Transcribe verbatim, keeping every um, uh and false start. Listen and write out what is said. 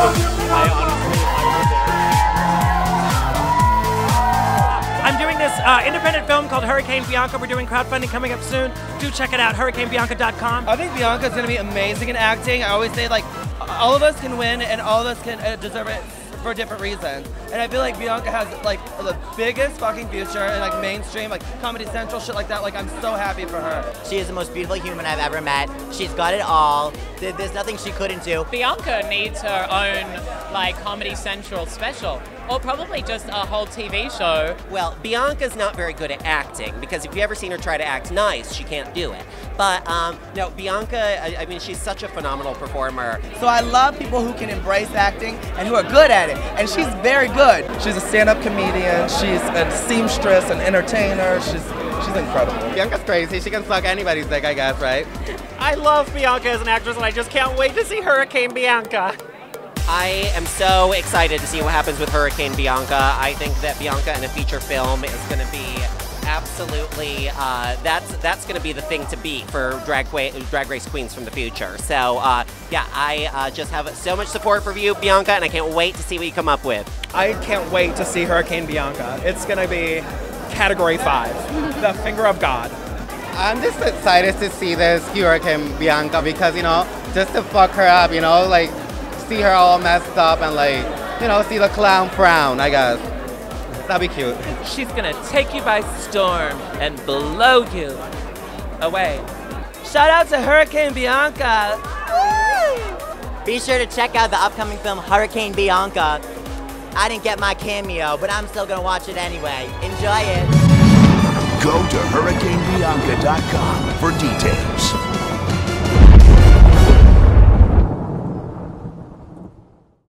I honestly, I was there. I'm doing this uh, independent film called Hurricane Bianca. We're doing crowdfunding coming up soon. Do check it out, hurricane bianca dot com. I think Bianca's gonna be amazing in acting. I always say, like, all of us can win and all of us can uh, deserve it for different reasons. And I feel like Bianca has like the biggest fucking future in like mainstream, like Comedy Central, shit like that. Like, I'm so happy for her. She is the most beautiful human I've ever met. She's got it all. There's nothing she couldn't do. Bianca needs her own like Comedy Central special, or probably just a whole T V show. Well, Bianca's not very good at acting, because if you've ever seen her try to act nice, she can't do it. But um, no, Bianca, I, I mean, she's such a phenomenal performer. So I love people who can embrace acting and who are good at it, and she's very good. She's a stand-up comedian, she's a seamstress, an entertainer, she's, she's incredible. Bianca's crazy, she can suck anybody's dick, I guess, right? I love Bianca as an actress, and I just can't wait to see Hurricane Bianca. I am so excited to see what happens with Hurricane Bianca. I think that Bianca in a feature film is going to be absolutely, uh, that's that's going to be the thing to beat for drag, drag race queens from the future. So uh, yeah, I uh, just have so much support for you, Bianca, and I can't wait to see what you come up with. I can't wait to see Hurricane Bianca. It's going to be category five, the finger of God. I'm just excited to see this Hurricane Bianca because, you know, just to fuck her up, you know, like, see her all messed up and, like, you know, see the clown frown, I guess. That'd be cute. She's gonna take you by storm and blow you away. Shout out to Hurricane Bianca. Woo! Be sure to check out the upcoming film Hurricane Bianca. I didn't get my cameo, but I'm still gonna watch it anyway. Enjoy it. Go to hurricane bianca dot com for details.